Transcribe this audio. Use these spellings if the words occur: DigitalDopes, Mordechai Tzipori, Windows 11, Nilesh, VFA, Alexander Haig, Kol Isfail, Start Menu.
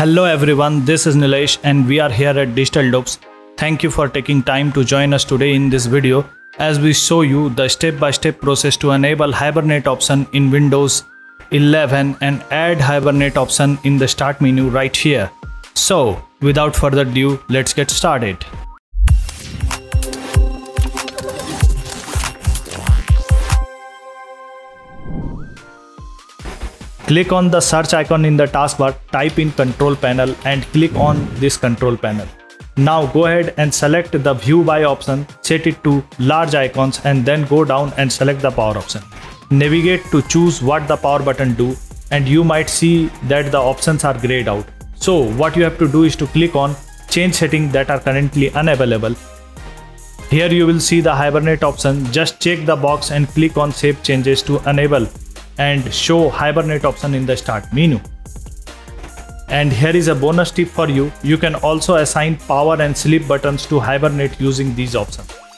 Hello everyone, this is Nilesh and we are here at DigitalDopes. Thank you for taking time to join us today in this video as we show you the step-by-step process to enable Hibernate option in Windows 11 and add Hibernate option in the start menu right here. So, without further ado, let's get started. Click on the search icon in the taskbar, type in control panel and click on this control panel. Now go ahead and select the view by option, set it to large icons and then go down and select the power option. Navigate to choose what the power button do and you might see that the options are grayed out. So what you have to do is to click on change settings that are currently unavailable. Here you will see the Hibernate option, just check the box and click on save changes to enable and show Hibernate option in the start menu. And here is a bonus tip for you. You can also assign power and sleep buttons to Hibernate using these options.